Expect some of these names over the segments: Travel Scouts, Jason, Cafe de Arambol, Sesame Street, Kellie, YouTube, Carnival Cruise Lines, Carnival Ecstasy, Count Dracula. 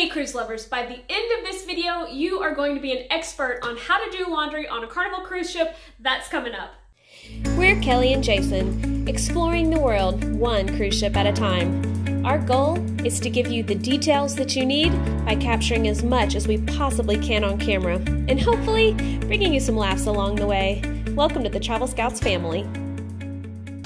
Okay, cruise lovers, by the end of this video, you are going to be an expert on how to do laundry on a Carnival cruise ship. That's coming up. We're Kelly and Jason, exploring the world one cruise ship at a time. Our goal is to give you the details that you need by capturing as much as we possibly can on camera, and hopefully bringing you some laughs along the way. Welcome to the Travel Scouts family.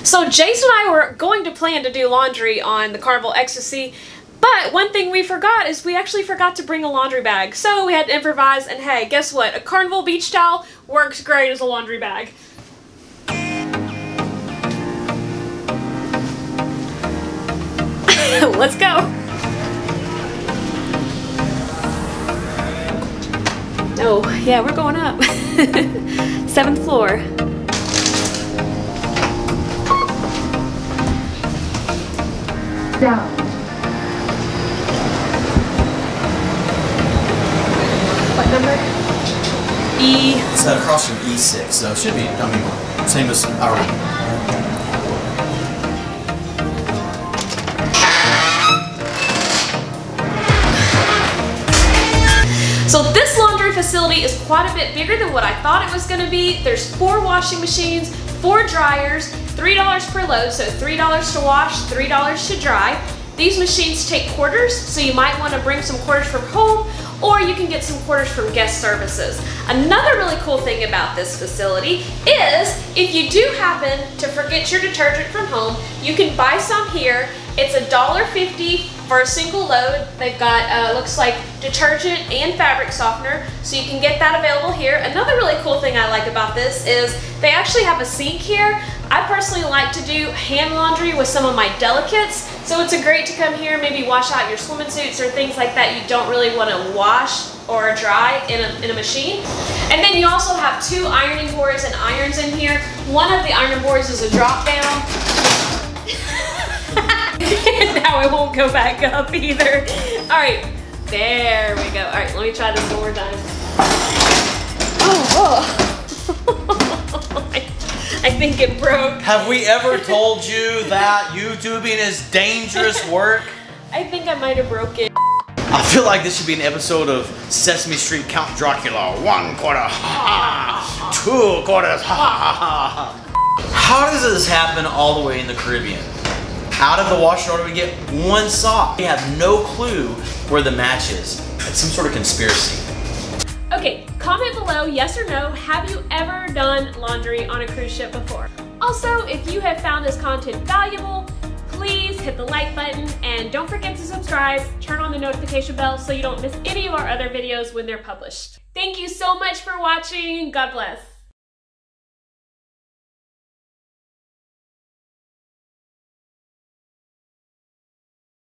So Jason and I were going to plan to do laundry on the Carnival Ecstasy, but one thing we forgot is we actually forgot to bring a laundry bag. So we had to improvise, and hey, guess what? A Carnival beach towel works great as a laundry bag. Let's go. Oh, yeah, we're going up. 7th floor. Down. What number? E. It's across from E6, so it should be, I mean, same as our room. So this laundry facility is quite a bit bigger than what I thought it was going to be. There's 4 washing machines, 4 dryers, $3 per load, so $3 to wash, $3 to dry. These machines take quarters, so you might want to bring some quarters from home, or you can get some quarters from guest services. Another really cool thing about this facility is if you do happen to forget your detergent from home, you can buy some here. It's $1.50 for a single load. They've got, looks like detergent and fabric softener, so you can get that available here. Another really cool thing I like about this is they actually have a sink here. I personally like to do hand laundry with some of my delicates, so it's a great to come here, maybe wash out your swimming suits or things like that you don't really want to wash or dry in a machine. And then you also have 2 ironing boards and irons in here. One of the ironing boards is a drop down. Now it won't go back up either. All right, there we go. All right, let me try this one more time. Oh, I think it broke. Have we ever told you that YouTubing is dangerous work? I think I might have broke it. I feel like this should be an episode of Sesame Street Count Dracula. 1 quarter, ha, 2 quarters, ha, ha, ha. How does this happen all the way in the Caribbean? Out of the washing order, we get 1 sock. We have no clue where the match is. It's some sort of conspiracy. Okay, comment below, yes or no, have you ever done laundry on a cruise ship before? Also, if you have found this content valuable, please hit the like button, and don't forget to subscribe, turn on the notification bell so you don't miss any of our other videos when they're published. Thank you so much for watching. God bless.